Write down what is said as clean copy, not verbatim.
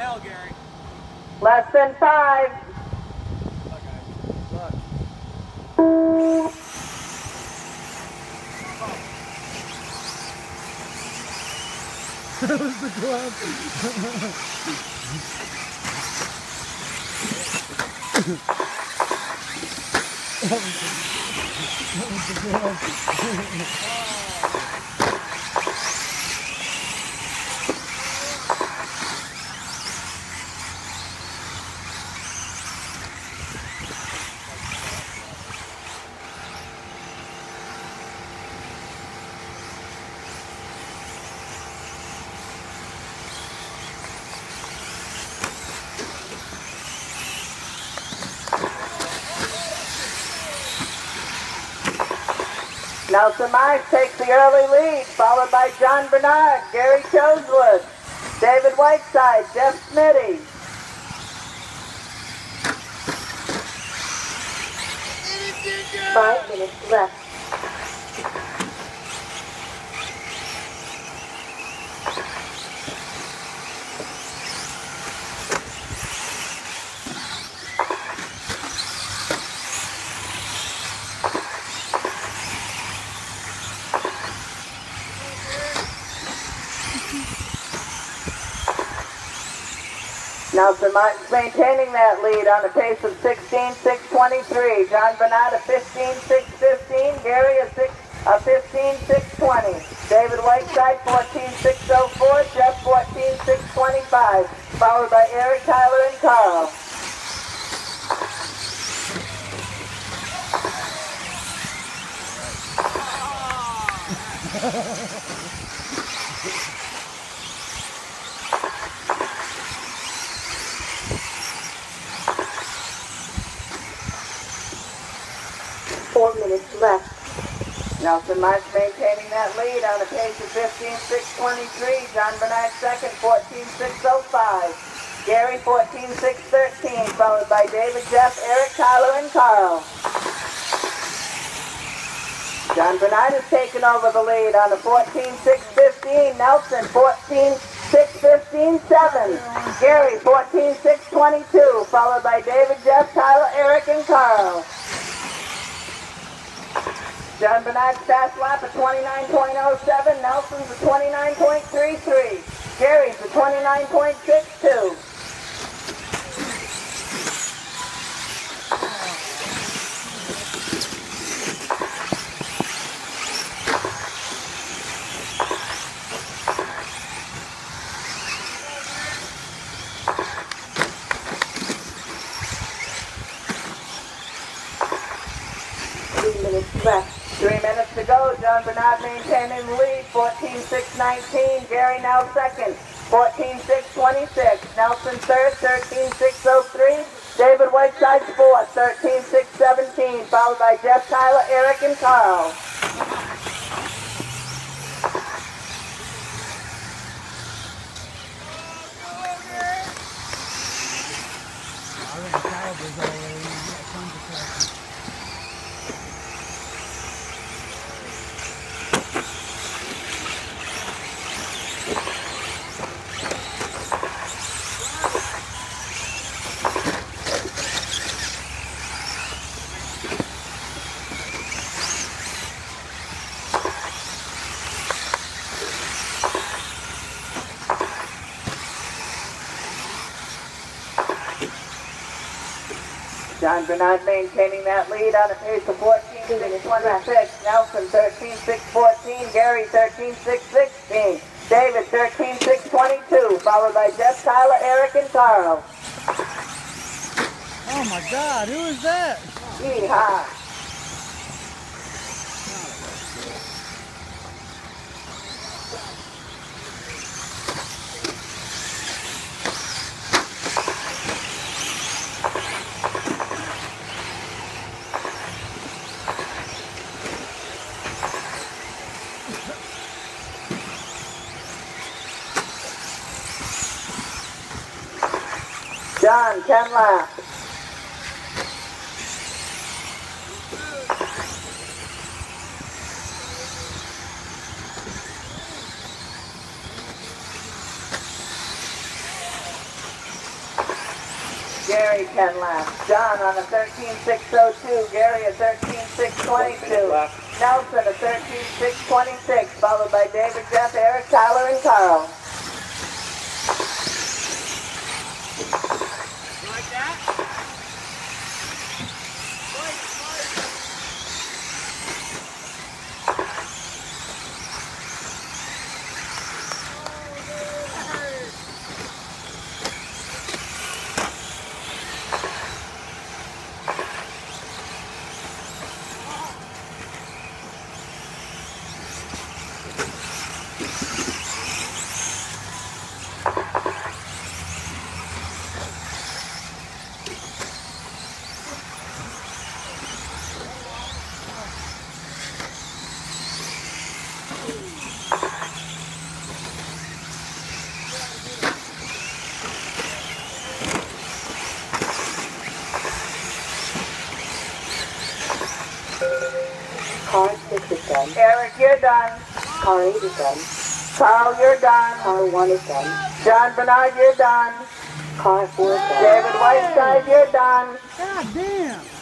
hell, Gary. Less than 5. Okay. Look. That was the glove. That was the glove. Elsa Mines takes the early lead, followed by John Bernard, Gary Chosewood, David Whiteside, Jeff Smitty. It 5 minutes left. Nelson maintaining that lead on a pace of 16.623. John Bernard a 15.615. Gary a 15.620. David Whiteside 14.604. Jeff 14.625. Followed by Eric, Tyler, and Carl. Left. Nelson Mines maintaining that lead on a pace of 15.623. John Bernard second, 14.605. Gary 14.613, followed by David, Jeff, Eric, Tyler, and Carl. John Bernard has taken over the lead on a 14.615. Nelson 14.615.7. Gary 14.622, followed by David, Jeff, Tyler, Eric, and Carl. John Bernard's fast lap of 29.07, Nelson's a 29.33, Gary's a 29.62. John Bernard maintaining the lead, 14.619. Gary now second, 14.626. Nelson third, 13.603. David Whiteside fourth, 13.617. Followed by Jeff, Tyler, Eric, and Carl. John Bernard maintaining that lead on a pace of 14.626, Nelson 13.614, Gary 13.616, David 13.622, followed by Jeff, Tyler, Eric, and Carl. Oh my God, who is that? Yeehaw. John, 10 laps. Gary 10 laps. John on a 13.602. Gary a 13.622. Nelson a 13.626. Followed by David, Jeff, Eric, Tyler, and Carl. You like that? Eric, you're done. Car 8 is done. Carl, you're done. Car 1 is done. John Bernard, you're done. Car 4 is done. David Whiteside, you're done. God damn.